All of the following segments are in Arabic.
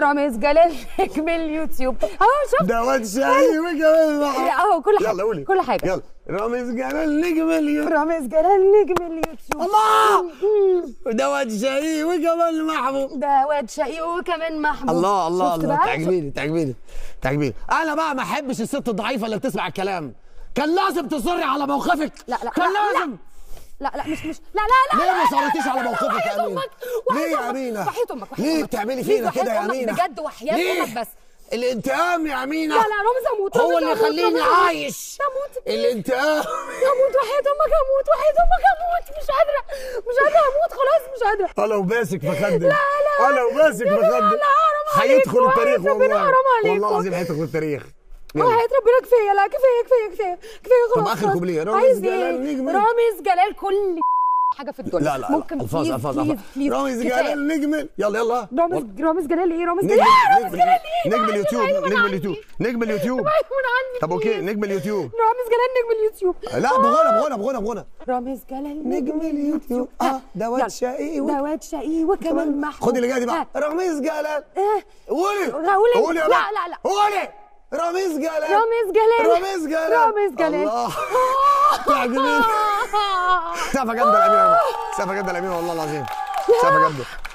رامز جلال من اليوتيوب اهو. شوف ده واد شقي وجمال اهو. كل حاجه يلا قولي كل حاجه يلا. رامز جلال نجم اليوتيوب، رامز جلال نجم اليوتيوب. الله ده واد شقي وجمال محبوب، ده واد شقي وكمان محبوب. الله الله الله تعجبيني تعجبيني تعجبيني. انا بقى ما احبش الست الضعيفه اللي بتسمع الكلام. كان لازم تصري على موقفك. لا لا كان لازم لا مش لا لا لا ليه ما صرتيش على موقفك يا امينه؟ ليه يا امينه؟ وحياة امك ليه بتعملي فينا كده يا امينه؟ بجد وحياة امك بس. الانتقام يا امينه لا رامز اموت هو اللي يخليني عايش. الانتقام اموت وحياة امك اموت وحياة امك اموت. مش قادره اموت خلاص مش قادره. طالع وماسك بخدك. لا انا وماسك بخدك هيدخل التاريخ والله والله العظيم هيدخل التاريخ. هيتربنا كفايه. لا كفايه كفايه كفايه خلاص. طب اخر كوبليه رامز جلال نجم. رامز جلال كل حاجه في الدنيا. لا ممكن الفاظ رامز جلال نجم. يلا رامز جلال ايه؟ رامز جلال ايه؟ نجم اليوتيوب نجم اليوتيوب نجم اليوتيوب. طب اوكي نجم اليوتيوب رامز جلال نجم اليوتيوب. لا بغنى رامز جلال نجم اليوتيوب. ده واد شقي وكمان محمود. خدي اللي جايه دي بقى. رامز جلال قولي لا قولي رامز جلال رامز جلال تعجبني. سقفة جامدة الأمينة بقى. سقفة جامدة الأمينة والله العظيم.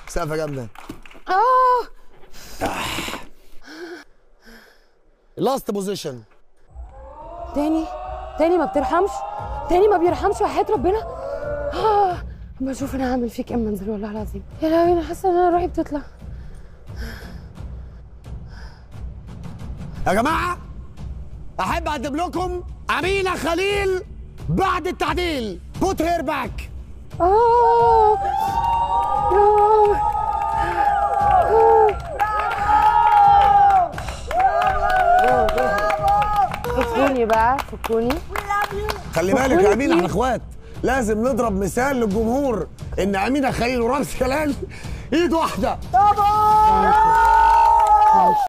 سقفة جامدة لاست بوزيشن. تاني ما بترحمش، تاني ما بيرحمش وحياة ربنا. اما اشوف انا هعمل فيك اما انزل والله العظيم. يا لهوي انا حاسة ان انا روحي بتطلع. يا جماعة أحب أقدم لكم أمينة خليل بعد التعديل. put her back. فكوني بقى فكوني. خلي بالك يا أمينة احنا إخوات. لازم نضرب مثال للجمهور إن أمينة خليل ورامز جلال إيد واحدة. طبعا